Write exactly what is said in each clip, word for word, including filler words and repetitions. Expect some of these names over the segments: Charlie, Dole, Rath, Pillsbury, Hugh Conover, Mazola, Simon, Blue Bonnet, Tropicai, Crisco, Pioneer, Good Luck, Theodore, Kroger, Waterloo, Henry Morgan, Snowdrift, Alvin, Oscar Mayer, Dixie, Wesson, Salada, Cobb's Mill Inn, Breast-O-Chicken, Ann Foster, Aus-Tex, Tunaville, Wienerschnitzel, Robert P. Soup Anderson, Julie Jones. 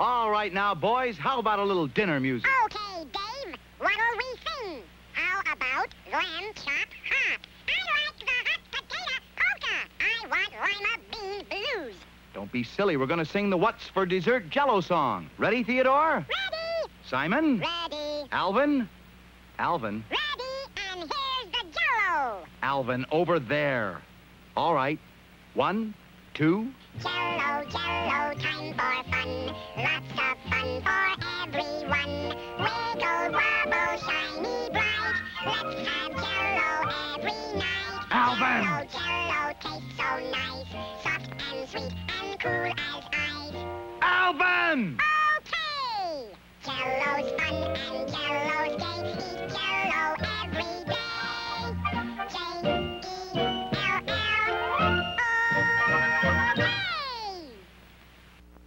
All right now, boys, how about a little dinner music? Okay, Dave, what'll we sing? How about lamb chop hot? I like the hot potato polka. I want lima bean blues. Don't be silly. We're going to sing the What's for Dessert Jell-O song. Ready, Theodore? Ready. Simon? Ready. Alvin? Alvin? Ready, and here's the Jell-O. Alvin, over there. All right. One, two. Jell-O, Jell-O, time for fun. Lots of fun for everyone. Wiggle, wobble, shiny, bright. Let's have Jell-O every night. Alvin! Jell-O, Jell-O, tastes so nice. Soft and sweet and cool as ice. Alvin! Okay! Jell-O's fun and Jell-O's gay. Eat Jell-O every day. J E L L O.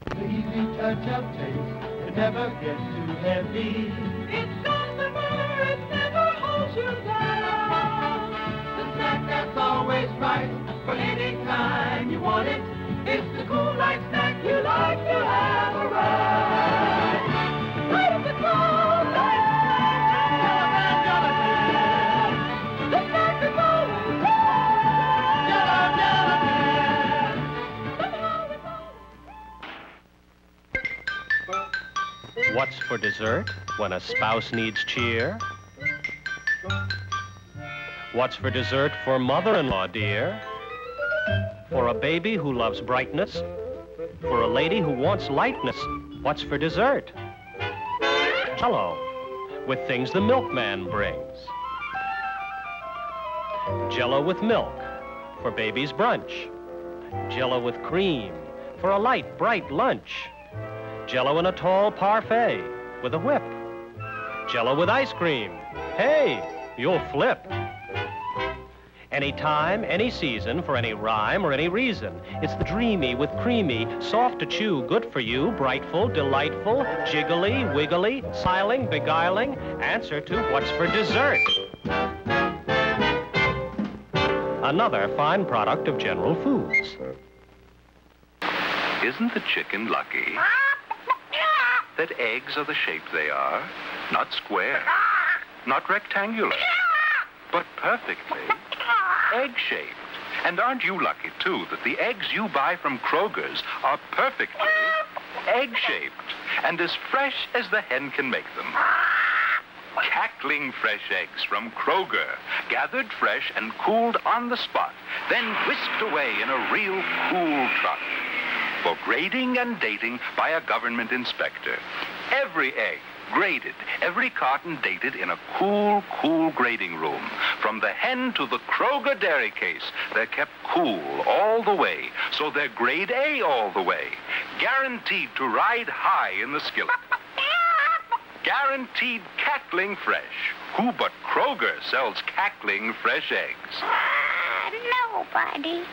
The easy touch of taste, it never gets too heavy. It's got the butter, it never holds you down. The snack that's always right for any time you want it. It's the cool light snack you like to have around. It's the cool light snack, Jell-O, Jell-O, Jell-O. The snack that's always right, Jell-O, Jell-O. What's for dessert when a spouse needs cheer? What's for dessert for mother-in-law, dear? For a baby who loves brightness? For a lady who wants lightness? What's for dessert? Jell-O, with things the milkman brings. Jell-O with milk, for baby's brunch. Jell-O with cream, for a light, bright lunch. Jell-O in a tall parfait, with a whip. Jell-O with ice cream. Hey, you'll flip. Any time, any season, for any rhyme or any reason. It's the dreamy with creamy, soft to chew, good for you, brightful, delightful, jiggly, wiggly, siling, beguiling, answer to what's for dessert. Another fine product of General Foods. Isn't the chicken lucky that eggs are the shape they are? Not square, not rectangular, but perfectly egg-shaped. And aren't you lucky, too, that the eggs you buy from Kroger's are perfectly egg-shaped and as fresh as the hen can make them? Cackling fresh eggs from Kroger, gathered fresh and cooled on the spot, then whisked away in a real cool truck for grading and dating by a government inspector. Every egg graded, every carton dated in a cool, cool grading room. From the hen to the Kroger dairy case, they're kept cool all the way, so they're grade A all the way. Guaranteed to ride high in the skillet. Guaranteed cackling fresh. Who but Kroger sells cackling fresh eggs? Uh, nobody.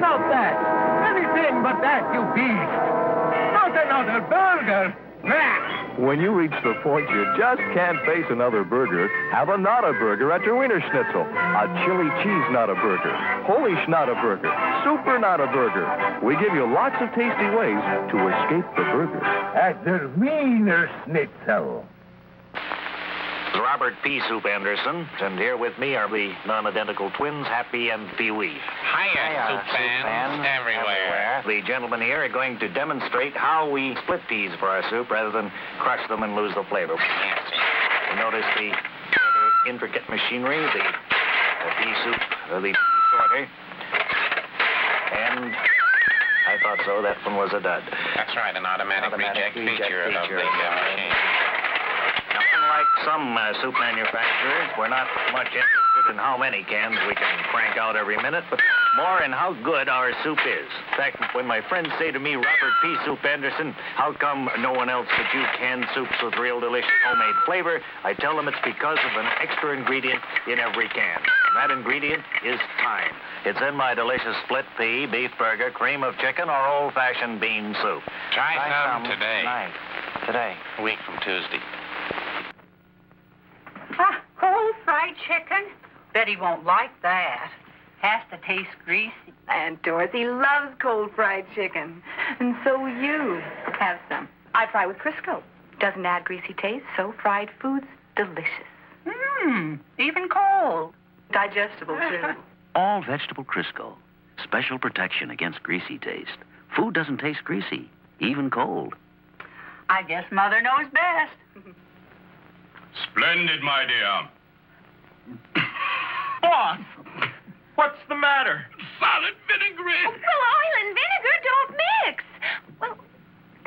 Not that. Anything but that, you beast. Not another burger. When you reach the point you just can't face another burger, have a Nada burger at your Wienerschnitzel. A chili cheese Nada burger. Holy Schnada burger. Super Nada burger. We give you lots of tasty ways to escape the burger. At the Wienerschnitzel. Robert P. Soup Anderson, and here with me are the non-identical twins, Happy and Pee-wee. Hiya, Hiya soup, soup fans, fans everywhere. everywhere. The gentlemen here are going to demonstrate how we split peas for our soup rather than crush them and lose the flavor. Yes, yes. Notice the intricate machinery, the, the pea soup, uh, the pea sorter, and I thought so, that one was a dud. That's right, an automatic, automatic reject, reject feature, feature of the machine. Unlike some uh, soup manufacturers, we're not much interested in how many cans we can crank out every minute, but more in how good our soup is. In fact, when my friends say to me, Robert P. Soup Anderson, how come no one else but you can soups with real delicious homemade flavor, I tell them it's because of an extra ingredient in every can. And that ingredient is time. It's in my delicious split pea, beef burger, cream of chicken, or old-fashioned bean soup. Try some today. Tonight. Today. A week from Tuesday. Uh, whole fried chicken? Betty won't like that. Has to taste greasy. And Dorothy loves cold fried chicken. And so you have some. I fry with Crisco. Doesn't add greasy taste, so fried food's delicious. Mmm, even cold. Digestible, too. All vegetable Crisco. Special protection against greasy taste. Food doesn't taste greasy, even cold. I guess Mother knows best. Splendid, my dear. Boss, what's the matter? Solid vinaigrette. Oh, well, oil and vinegar don't mix. Well,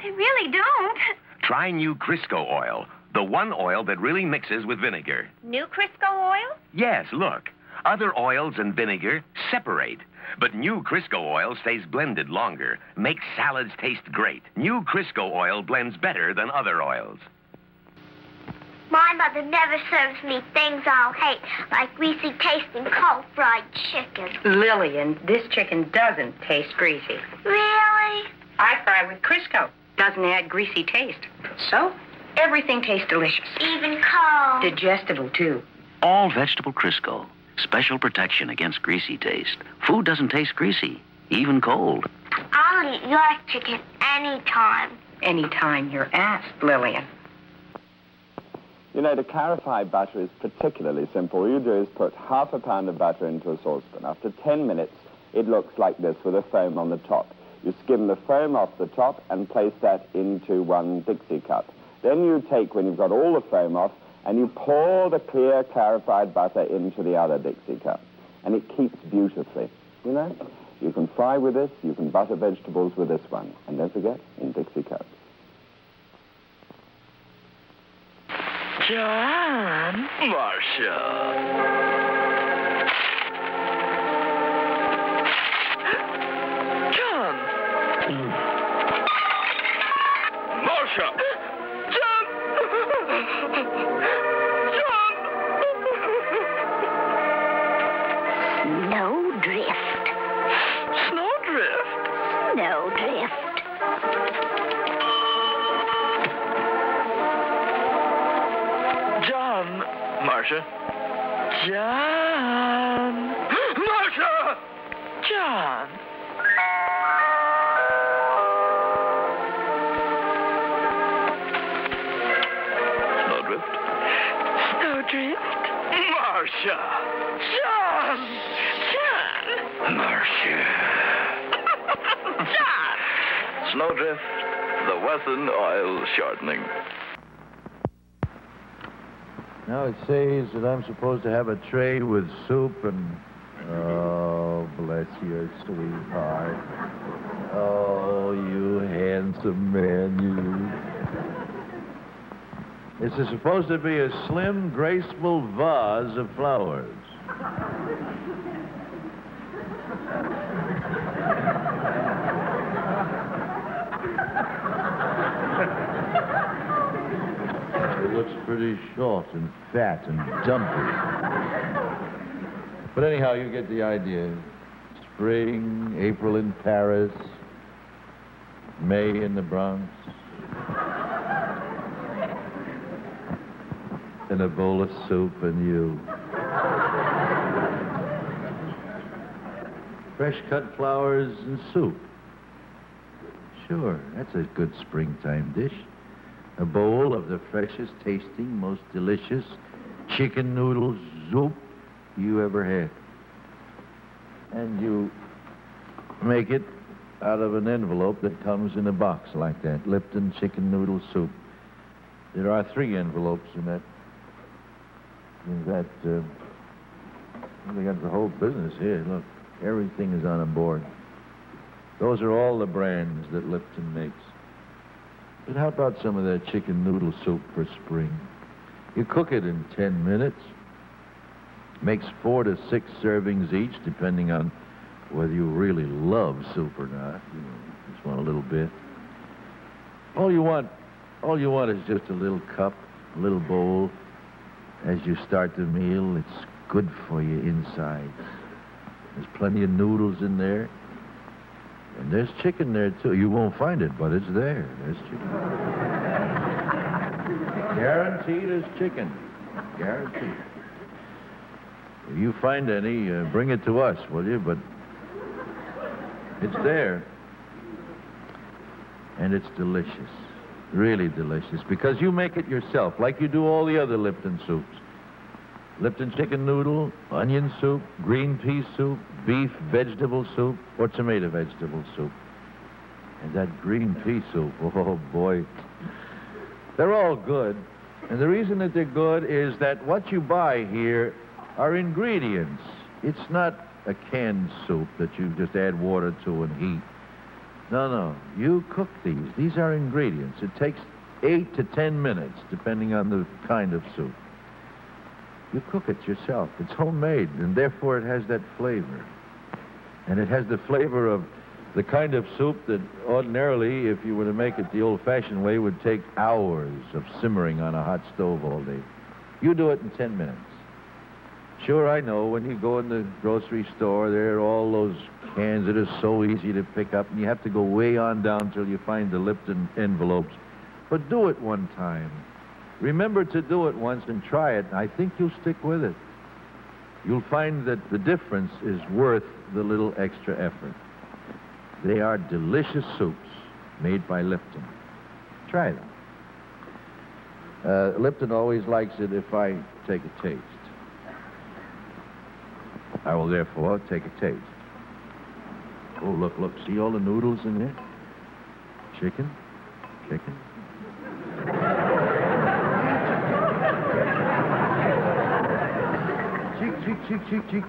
they really don't. Try new Crisco oil, the one oil that really mixes with vinegar. New Crisco oil? Yes, look. Other oils and vinegar separate. But new Crisco oil stays blended longer, makes salads taste great. New Crisco oil blends better than other oils. My mother never serves me things I'll hate, like greasy tasting cold fried chicken. Lillian, this chicken doesn't taste greasy. Really? I fry with Crisco. Doesn't add greasy taste. So, everything tastes delicious. Even cold. Digestible, too. All vegetable Crisco. Special protection against greasy taste. Food doesn't taste greasy, even cold. I'll eat your chicken anytime. Anytime you're asked, Lillian. You know, to clarify butter is particularly simple. All you do is put half a pound of butter into a saucepan. After ten minutes, it looks like this with a foam on the top. You skim the foam off the top and place that into one Dixie cup. Then you take, when you've got all the foam off, and you pour the clear, clarified butter into the other Dixie cup. And it keeps beautifully, you know? You can fry with this, you can butter vegetables with this one. And don't forget, in Dixie cups. John. Marcia. John. Mm. Marcia. Snowdrift. Snowdrift? Snowdrift. John. Marcia. John. Marcia! John. Snowdrift? Snowdrift? Marcia! John! Marcia. John! Snowdrift, the Wesson oil shortening. Now it says that I'm supposed to have a tray with soup and... Oh, bless your sweetheart. Oh, you handsome man, you. This is supposed to be a slim, graceful vase of flowers. Pretty short and fat and dumpy. But anyhow, you get the idea. Spring, April in Paris, May in the Bronx, and a bowl of soup and you. Fresh cut flowers and soup. Sure, that's a good springtime dish. A bowl of the freshest tasting, most delicious chicken noodle soup you ever had. And you make it out of an envelope that comes in a box like that, Lipton chicken noodle soup. There are three envelopes in that, in that, uh, well, they got the whole business here. Look, everything is on a board. Those are all the brands that Lipton makes. But how about some of their chicken noodle soup for spring? You cook it in ten minutes. Makes four to six servings each, depending on whether you really love soup or not. You know, just want a little bit. All you want, all you want is just a little cup, a little bowl. As you start the meal, it's good for you inside. There's plenty of noodles in there. And there's chicken there, too. You won't find it, but it's there. There's chicken. Guaranteed as chicken. Guaranteed. If you find any, uh, bring it to us, will you? But it's there. And it's delicious. Really delicious. Because you make it yourself, like you do all the other Lipton soups. Lipton chicken noodle, onion soup, green pea soup, beef vegetable soup, or tomato vegetable soup. And that green pea soup, oh boy. They're all good. And the reason that they're good is that what you buy here are ingredients. It's not a canned soup that you just add water to and heat. No, no. You cook these. These are ingredients. It takes eight to ten minutes, depending on the kind of soup. You cook it yourself. It's homemade, and therefore it has that flavor. And it has the flavor of the kind of soup that ordinarily, if you were to make it the old-fashioned way, would take hours of simmering on a hot stove all day. You do it in ten minutes. Sure, I know, when you go in the grocery store, there are all those cans that are so easy to pick up, and you have to go way on down till you find the Lipton envelopes. But do it one time. Remember to do it once and try it, and I think you'll stick with it. You'll find that the difference is worth the little extra effort. They are delicious soups made by Lipton. Try them. Uh, Lipton always likes it if I take a taste. I will therefore take a taste. Oh, look, look, see all the noodles in there? Chicken, chicken. Cheek, cheek, cheek, cheek, cheek.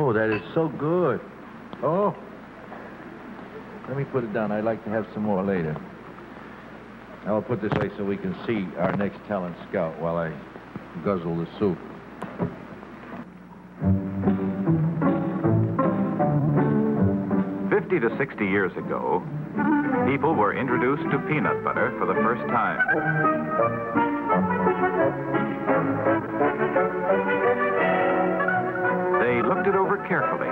Oh, that is so good. Oh. Let me put it down. I'd like to have some more later. I'll put this way so we can see our next talent scout while I guzzle the soup. fifty to sixty years ago, people were introduced to peanut butter for the first time. They looked it over carefully.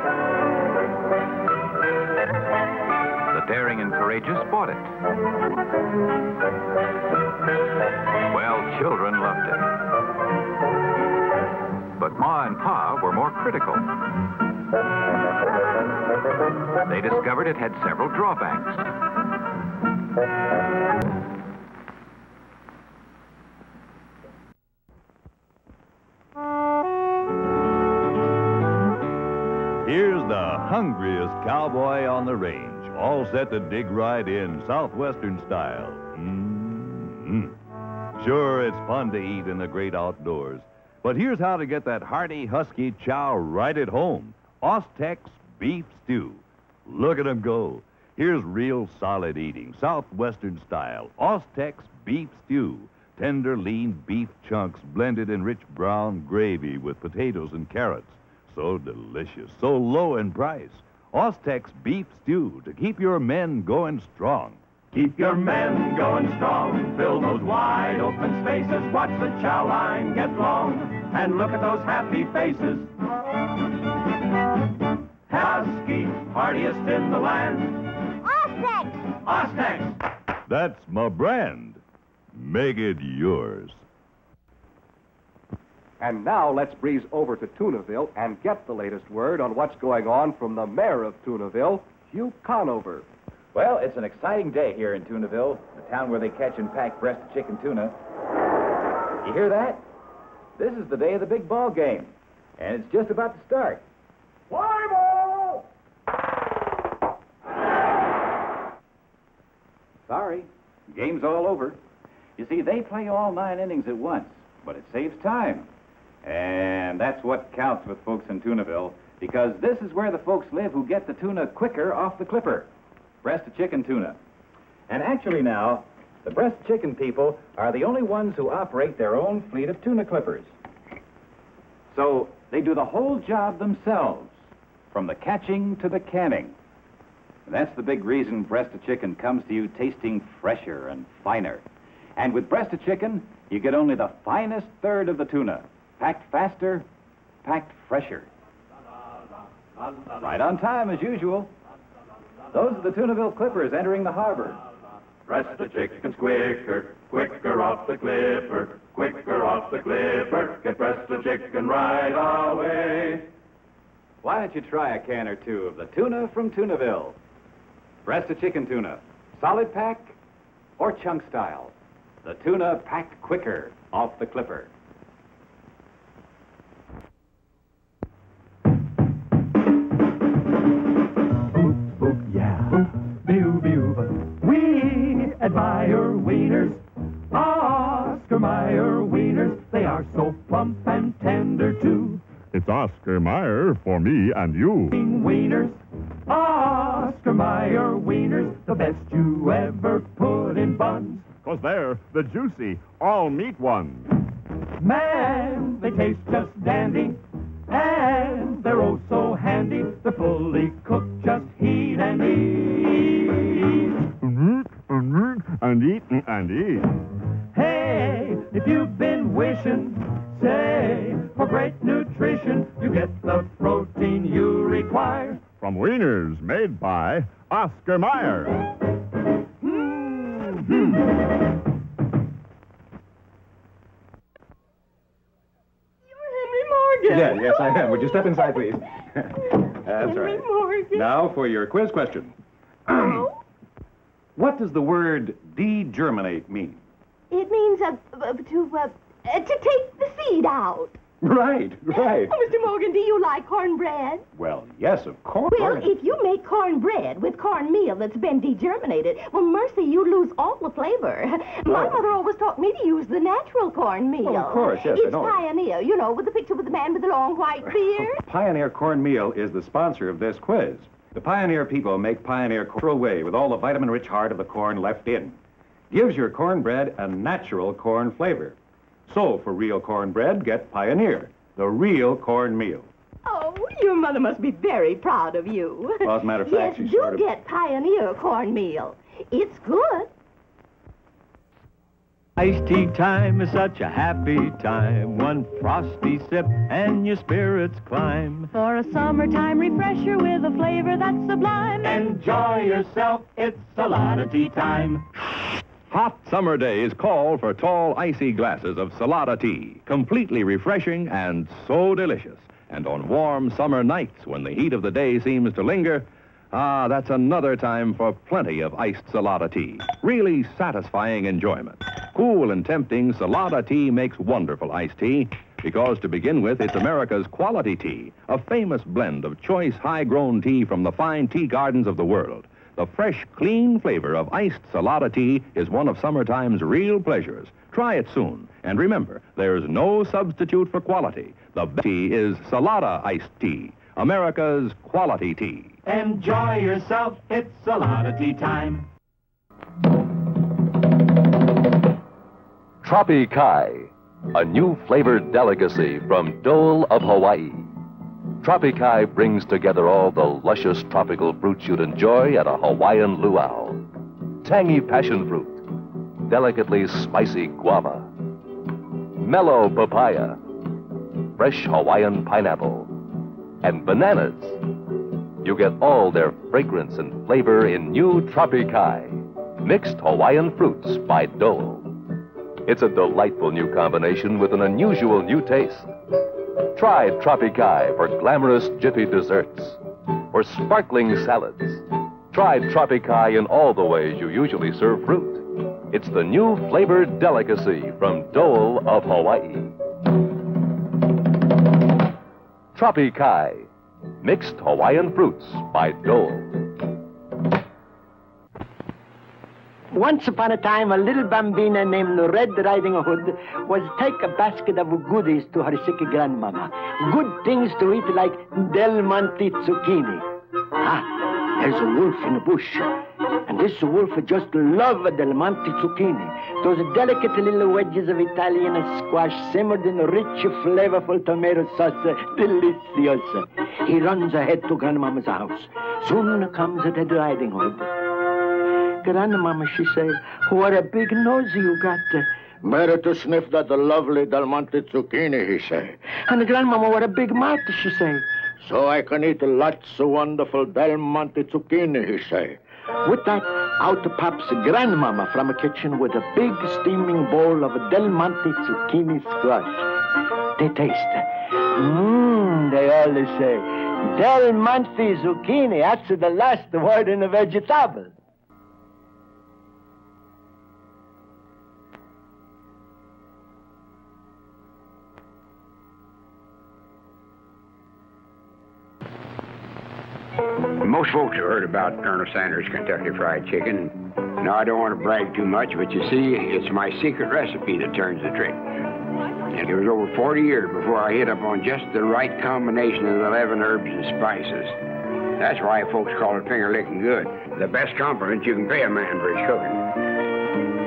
The daring and courageous bought it. Well, children loved it. But Ma and Pa were more critical. They discovered it had several drawbacks. Here's the hungriest cowboy on the range, all set to dig right in, southwestern style. Mm-hmm. Sure, it's fun to eat in the great outdoors, but here's how to get that hearty, husky chow right at home. Aus-Tex beef stew. Look at them go. Here's real solid eating, southwestern style. Aus-Tex beef stew. Tender, lean beef chunks blended in rich brown gravy with potatoes and carrots. So delicious, so low in price. Aus-Tex beef stew to keep your men going strong. Keep your men going strong. Fill those wide open spaces. Watch the chow line get long. And look at those happy faces. Husky, heartiest in the land. Aus-Tex! Aus-Tex! That's my brand. Make it yours. And now let's breeze over to Tunaville and get the latest word on what's going on from the mayor of Tunaville, Hugh Conover. Well, it's an exciting day here in Tunaville, the town where they catch and pack breast-chicken tuna. You hear that? This is the day of the big ball game, and it's just about to start. Fly ball! Sorry, game's all over. You see, they play all nine innings at once, but it saves time. And that's what counts with folks in Tunaville, because this is where the folks live who get the tuna quicker off the clipper. Breast-o-chicken tuna. And actually now, the breast-chicken people are the only ones who operate their own fleet of tuna clippers. So they do the whole job themselves, from the catching to the canning. And that's the big reason breast-o-chicken comes to you tasting fresher and finer. And with breast-o-chicken, you get only the finest third of the tuna, packed faster, packed fresher. Right on time, as usual. Those are the Tunaville Clippers entering the harbor. Rest the chickens quicker, quicker off the clipper, quicker off the clipper. Get breast the chicken right away. Why don't you try a can or two of the tuna from Tunaville? Breast-O-Chicken tuna, solid pack or chunk style? The tuna packed quicker off the clipper. Boop, boop, yeah. Boop, boo, boo. We admire wieners, Oscar Mayer wieners. They are so plump and tender, too. It's Oscar Mayer for me and you. Wieners, Oscar Mayer wieners, the best you ever put in buns. Because they're the juicy, all-meat ones. Man, they taste just dandy, and they're oh so handy. They're fully cooked, just heat and eat. And eat, and eat, and eat, and eat. Hey, if you've been wishing, say, for great nutrition, you get the protein you require from wieners made by Oscar Mayer. You're Henry Morgan. Yeah, yes, I am. Would you step inside, please? That's Henry right. Morgan. Now for your quiz question. Oh. What does the word degerminate mean? It means uh, uh, to uh, uh, to take the seed out. Right, right. Oh, Mister Morgan, do you like cornbread? Well, yes, of course. Well, if you make cornbread with cornmeal that's been degerminated, well, mercy, you lose all the flavor. Oh. My mother always taught me to use the natural cornmeal. Well, of course, yes, it's I know. Pioneer, you know, with the picture with the man with the long white beard. Pioneer cornmeal is the sponsor of this quiz. The Pioneer people make Pioneer corn whey with all the vitamin-rich heart of the corn left in. Gives your cornbread a natural corn flavor. So, for real cornbread, get Pioneer, the real cornmeal. Oh, your mother must be very proud of you. Well, as a matter of fact, yes, she started... Yes, do get Pioneer cornmeal. It's good. Iced tea time is such a happy time. One frosty sip and your spirits climb. For a summertime refresher with a flavor that's sublime. Enjoy yourself, it's Salada tea time. Hot summer days call for tall, icy glasses of Salada tea, completely refreshing and so delicious. And on warm summer nights, when the heat of the day seems to linger, ah, that's another time for plenty of iced Salada tea. Really satisfying enjoyment. Cool and tempting, Salada tea makes wonderful iced tea because, to begin with, it's America's quality tea, a famous blend of choice, high-grown tea from the fine tea gardens of the world. The fresh, clean flavor of iced Salada tea is one of summertime's real pleasures. Try it soon. And remember, there's no substitute for quality. The best tea is Salada iced tea, America's quality tea. Enjoy yourself. It's Salada tea time. Tropicai, a new flavored delicacy from Dole of Hawaii. Tropicai brings together all the luscious tropical fruits you'd enjoy at a Hawaiian luau. Tangy passion fruit, delicately spicy guava, mellow papaya, fresh Hawaiian pineapple, and bananas. You get all their fragrance and flavor in new Tropicai, mixed Hawaiian fruits by Dole. It's a delightful new combination with an unusual new taste. Try Tropicai for glamorous jiffy desserts, for sparkling salads. Try Tropicai in all the ways you usually serve fruit. It's the new flavored delicacy from Dole of Hawaii. Tropicai, mixed Hawaiian fruits by Dole. Once upon a time, a little bambina named Red Riding Hood was take a basket of goodies to her sick grandmama. Good things to eat like Del Monte zucchini. Ah, there's a wolf in the bush. And this wolf just loved Del Monte zucchini. Those delicate little wedges of Italian squash simmered in rich, flavorful tomato sauce. Deliciosa. He runs ahead to grandmama's house. Soon comes Red Riding Hood. Grandmama, she said, what a big nose you got. Better to sniff that lovely Del Monte zucchini, he said. And Grandmama, what a big mouth, she said. So I can eat lots of wonderful Del Monte zucchini, he said. With that, out pops Grandmama from a kitchen with a big steaming bowl of Del Monte zucchini squash. They taste. Mmm, they always say, Del Monte zucchini, that's the last word in a vegetable. Most folks have heard about Colonel Sanders' Kentucky Fried Chicken. Now, I don't want to brag too much, but you see, it's my secret recipe that turns the trick. And it was over forty years before I hit up on just the right combination of eleven herbs and spices. That's why folks call it finger-licking good. The best compliment you can pay a man for his cooking.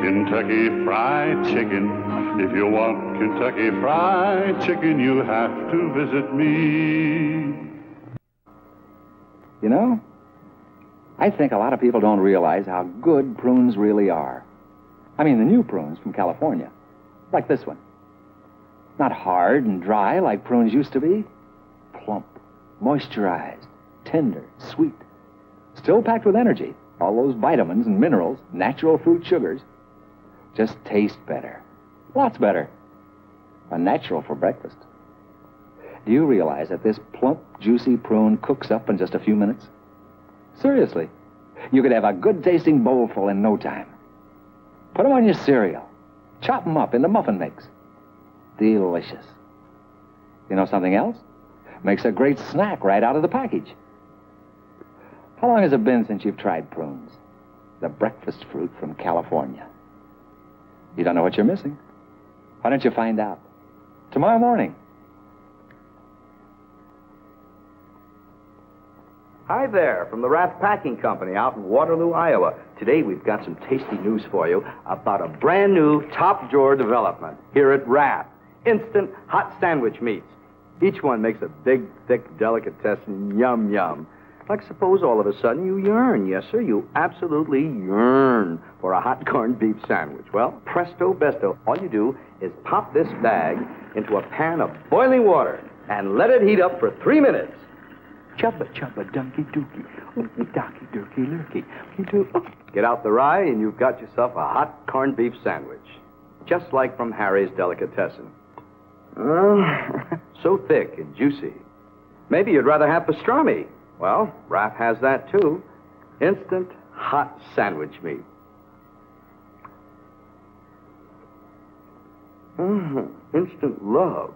Kentucky Fried Chicken. If you want Kentucky Fried Chicken, you have to visit me. You know, I think a lot of people don't realize how good prunes really are. I mean, the new prunes from California, like this one. Not hard and dry like prunes used to be. Plump, moisturized, tender, sweet. Still packed with energy, all those vitamins and minerals, natural fruit sugars. Just taste better, lots better. A natural for breakfast. Do you realize that this plump, juicy prune cooks up in just a few minutes? Seriously, you could have a good-tasting bowlful in no time. Put them on your cereal. Chop them up into muffin mix. Delicious. You know something else? Makes a great snack right out of the package. How long has it been since you've tried prunes? The breakfast fruit from California. You don't know what you're missing. Why don't you find out? Tomorrow morning. Hi there, from the Rath Packing Company out in Waterloo, Iowa. Today we've got some tasty news for you about a brand new top drawer development here at Rath. Instant hot sandwich meats. Each one makes a big, thick delicatessen yum yum. Like suppose all of a sudden you yearn, yes sir, you absolutely yearn for a hot corned beef sandwich. Well, presto besto, all you do is pop this bag into a pan of boiling water and let it heat up for three minutes. Chubba chubba dunky dookie, ookie dokie dookie lurky. Get out the rye and you've got yourself a hot corned beef sandwich. Just like from Harry's Delicatessen. Uh, so thick and juicy. Maybe you'd rather have pastrami. Well, Rath has that too. Instant hot sandwich meat. Mm, instant love.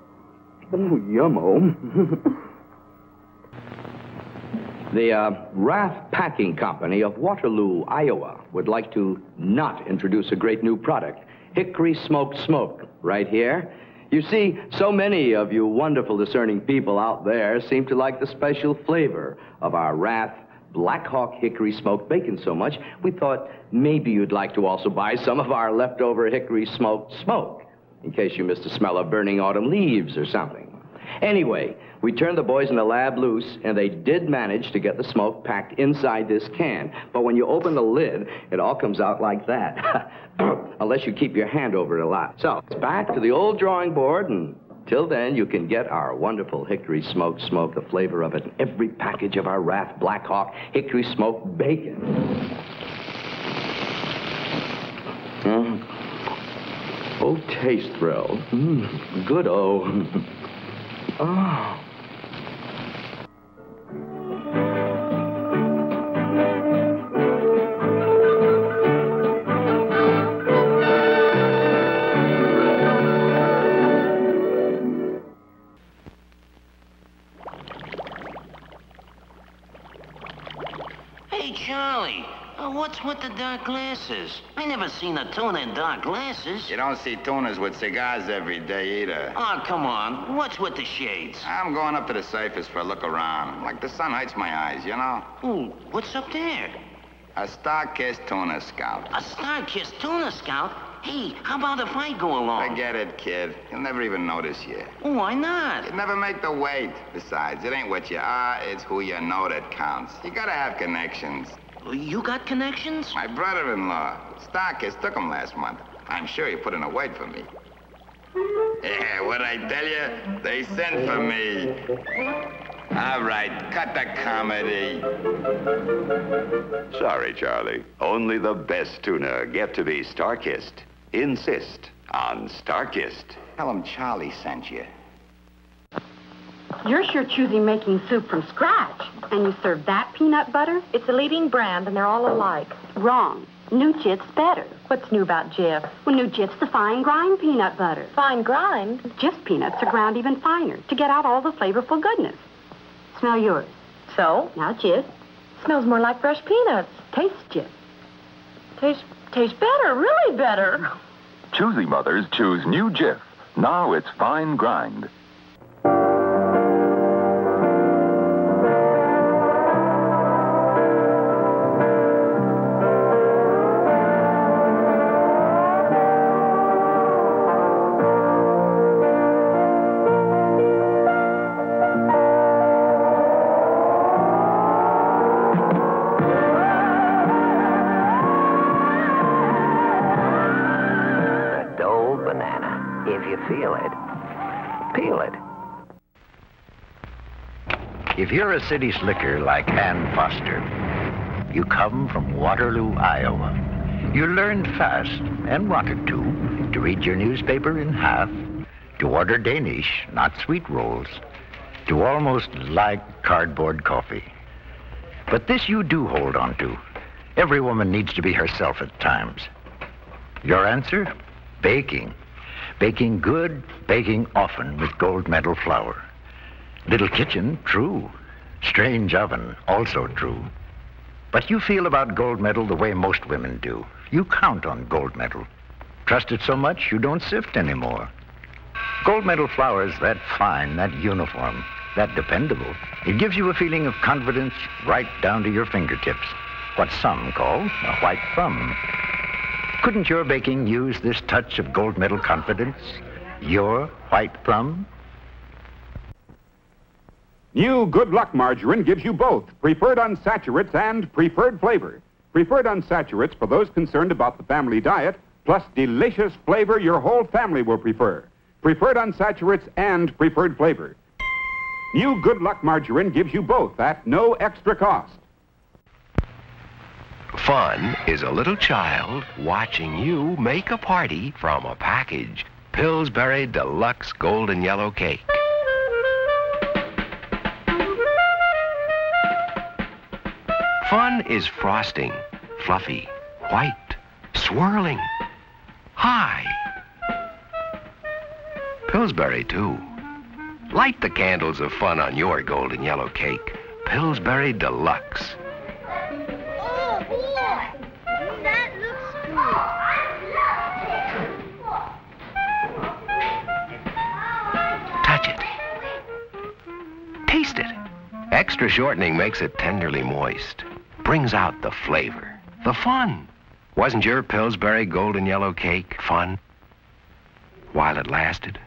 Oh, yummo. The uh, Rath Packing Company of Waterloo, Iowa, would like to not introduce a great new product, hickory smoked smoke, right here. You see, so many of you wonderful discerning people out there seem to like the special flavor of our Rath Black Hawk hickory smoked bacon so much, we thought maybe you'd like to also buy some of our leftover hickory smoked smoke, in case you missed the smell of burning autumn leaves or something. Anyway, we turned the boys in the lab loose, and they did manage to get the smoke packed inside this can. But when you open the lid, it all comes out like that, unless you keep your hand over it a lot. So, it's back to the old drawing board, and till then, you can get our wonderful hickory smoked smoke, the flavor of it, in every package of our Rath Black Hawk hickory smoked bacon. Mm. Oh, taste thrill. Mm. Good oh. Oh. Hey, Charlie. Uh, what's with the dark glasses? I never seen a tuna in dark glasses. You don't see tunas with cigars every day either. Oh, come on. What's with the shades? I'm going up to the surface for a look around. Like the sun hurts my eyes, you know? Ooh, what's up there? A Starkist tuna scout. A Starkist tuna scout? Hey, how about if I go along? Forget it, kid. You'll never even notice you. Why not? You'd never make the weight. Besides, it ain't what you are, it's who you know that counts. You gotta have connections. You got connections? My brother-in-law, Starkist, took him last month. I'm sure he put in a word for me. Yeah, what'd I tell you? They sent for me. All right, cut the comedy. Sorry, Charlie. Only the best tuna get to be Starkist. Insist on Starkist. Tell him Charlie sent you. You're sure choosing making soup from scratch. And you serve that peanut butter? It's a leading brand, and they're all alike. Wrong. New Jif's better. What's new about Jif? Well, new Jif's the fine grind peanut butter. Fine grind? Jif's peanuts are ground even finer to get out all the flavorful goodness. Smell yours. So? Now Jif. Smells more like fresh peanuts. Taste Jif. Taste, taste better, really better. Choosy mothers choose new Jif. Now it's fine grind. If you're a city slicker like Ann Foster, you come from Waterloo, Iowa. You learned fast, and wanted to, to read your newspaper in half, to order Danish, not sweet rolls, to almost like cardboard coffee. But this you do hold on to. Every woman needs to be herself at times. Your answer? Baking. Baking good, baking often with Gold Medal flour. Little kitchen, true. Strange oven, also true. But you feel about Gold Medal the way most women do. You count on Gold Medal. Trust it so much you don't sift anymore. Gold Medal flour is that fine, that uniform, that dependable. It gives you a feeling of confidence right down to your fingertips. What some call a white thumb. Couldn't your baking use this touch of Gold Medal confidence? Your white thumb? New Good Luck Margarine gives you both preferred unsaturates and preferred flavor. Preferred unsaturates for those concerned about the family diet, plus delicious flavor your whole family will prefer. Preferred unsaturates and preferred flavor. New Good Luck Margarine gives you both at no extra cost. Fun is a little child watching you make a party from a package. Pillsbury Deluxe Golden Yellow Cake. Fun is frosting, fluffy, white, swirling, high. Pillsbury, too. Light the candles of fun on your golden yellow cake. Pillsbury Deluxe. Oh, boy! That looks good. I love it. Touch it. Taste it. Extra shortening makes it tenderly moist. Brings out the flavor, the fun. Wasn't your Pillsbury golden yellow cake fun while it lasted?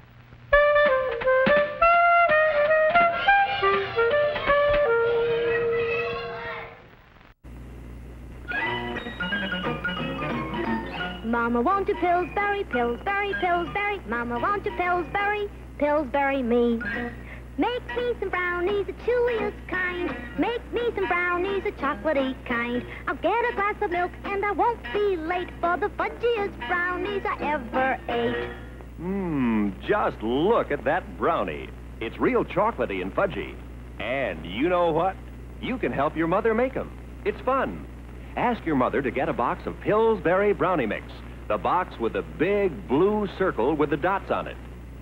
Mama, won't you Pillsbury, Pillsbury, Pillsbury? Mama, won't you Pillsbury, Pillsbury me? Make me some brownies, the chewiest kind. Make me some brownies, the chocolatey kind. I'll get a glass of milk and I won't be late for the fudgiest brownies I ever ate. Mmm, just look at that brownie. It's real chocolatey and fudgy. And you know what? You can help your mother make them. It's fun. Ask your mother to get a box of Pillsbury Brownie Mix. The box with the big blue circle with the dots on it.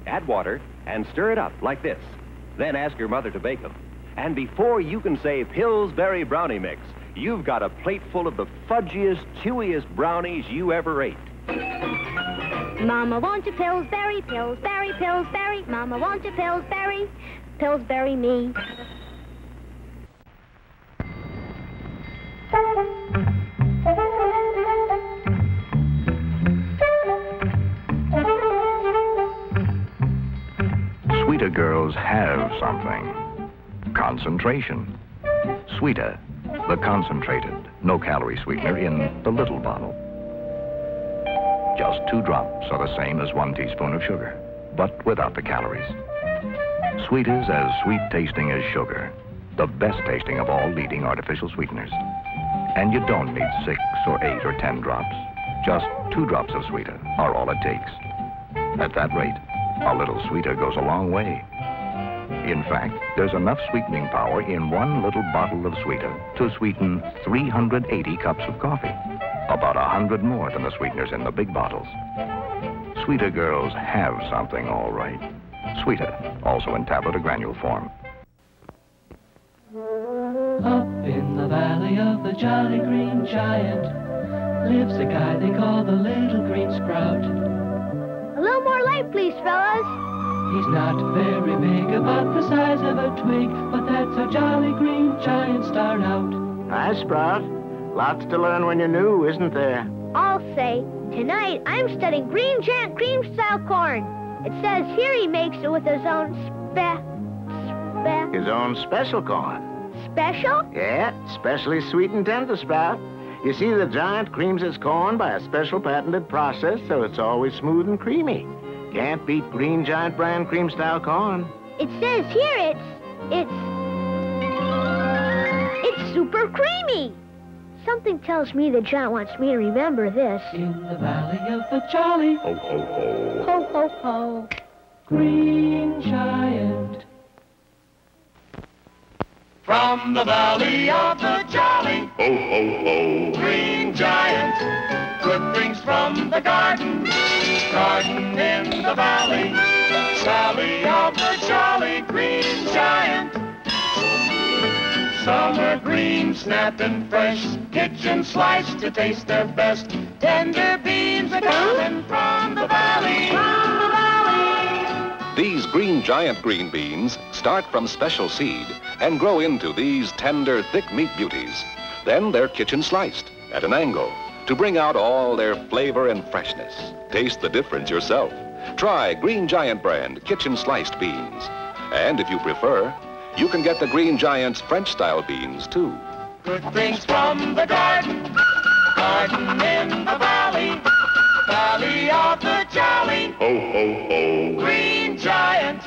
Add water and stir it up like this. Then ask your mother to bake them. And before you can say Pillsbury Brownie Mix, you've got a plate full of the fudgiest, chewiest brownies you ever ate. Mama, won't you Pillsbury, Pillsbury, Pillsbury? Mama, won't you Pillsbury, Pillsbury me? Sweeta girls have something. Concentration. Sweeta, the concentrated, no-calorie sweetener in the little bottle. Just two drops are the same as one teaspoon of sugar, but without the calories. Sweeta's as sweet-tasting as sugar. The best-tasting of all leading artificial sweeteners. And you don't need six or eight or ten drops. Just two drops of Sweeta are all it takes. At that rate, a little Sweeta goes a long way. In fact, there's enough sweetening power in one little bottle of Sweeta to sweeten three hundred eighty cups of coffee, about one hundred more than the sweeteners in the big bottles. Sweeta girls have something all right. Sweeta, also in tablet or granule form. Up in the valley of the Jolly Green Giant lives a guy they call the Little Green Sprout. A little more light, please, fellas. He's not very big, about the size of a twig, but that's how Jolly Green Giants start out. Hi, Sprout. Lots to learn when you're new, isn't there? I'll say, tonight I'm studying Green Giant cream-style corn. It says here he makes it with his own spe... spe... His own special corn. Special? Yeah, specially sweetened tender, Sprout. You see, the giant creams his corn by a special patented process, so it's always smooth and creamy. Can't beat Green Giant brand cream-style corn. It says here it's... it's... it's super creamy! Something tells me the giant wants me to remember this. In the valley of the Jolly... Ho, ho, ho. Ho, ho, ho. Green Giant. From the valley of the Jolly, ho, ho, ho, Green Giant. Good things from the garden, garden in the valley, valley of the Jolly Green Giant. Summer greens snapped and fresh, kitchen sliced to taste their best. Tender beans are coming from the valley, from the valley. These Green Giant green beans start from special seed and grow into these tender, thick meat beauties. Then they're kitchen sliced at an angle to bring out all their flavor and freshness. Taste the difference yourself. Try Green Giant brand kitchen sliced beans. And if you prefer, you can get the Green Giant's French-style beans, too. Good things from the garden, garden in the valley, valley of the Jolly, ho, ho, ho, Green Giant.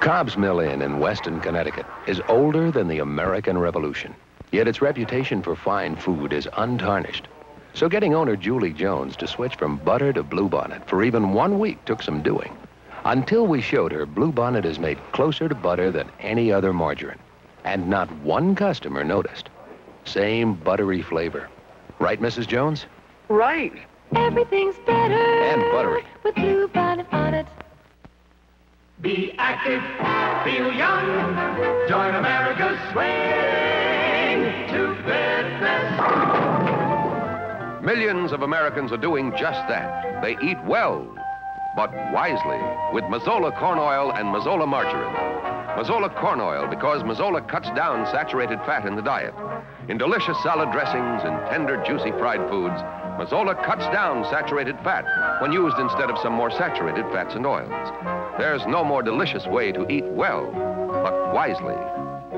Cobb's Mill Inn in Weston, Connecticut is older than the American Revolution, yet its reputation for fine food is untarnished. So getting owner Julie Jones to switch from butter to Blue Bonnet for even one week took some doing, until we showed her Blue Bonnet is made closer to butter than any other margarine. And not one customer noticed. Same buttery flavor. Right, Missus Jones? Right. Everything's better. And buttery. With Blue Bonnet on it. Be active, feel young, join America's swing to fitness. Millions of Americans are doing just that. They eat well, but wisely, with Mazola corn oil and Mazola margarine. Mazola corn oil because Mazola cuts down saturated fat in the diet. In delicious salad dressings and tender, juicy fried foods, Mazola cuts down saturated fat when used instead of some more saturated fats and oils. There's no more delicious way to eat well, but wisely.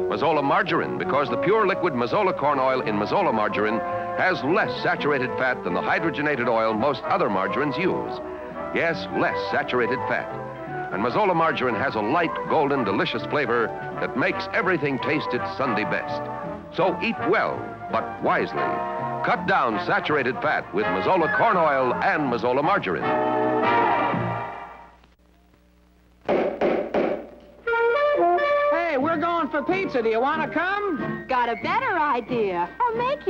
Mazola margarine, because the pure liquid Mazola corn oil in Mazola margarine has less saturated fat than the hydrogenated oil most other margarines use. Yes, less saturated fat. And Mazola margarine has a light, golden, delicious flavor that makes everything taste its Sunday best. So eat well, but wisely. Cut down saturated fat with Mazola corn oil and Mazola margarine. Pizza, do you want to come? Got a better idea. I'll make you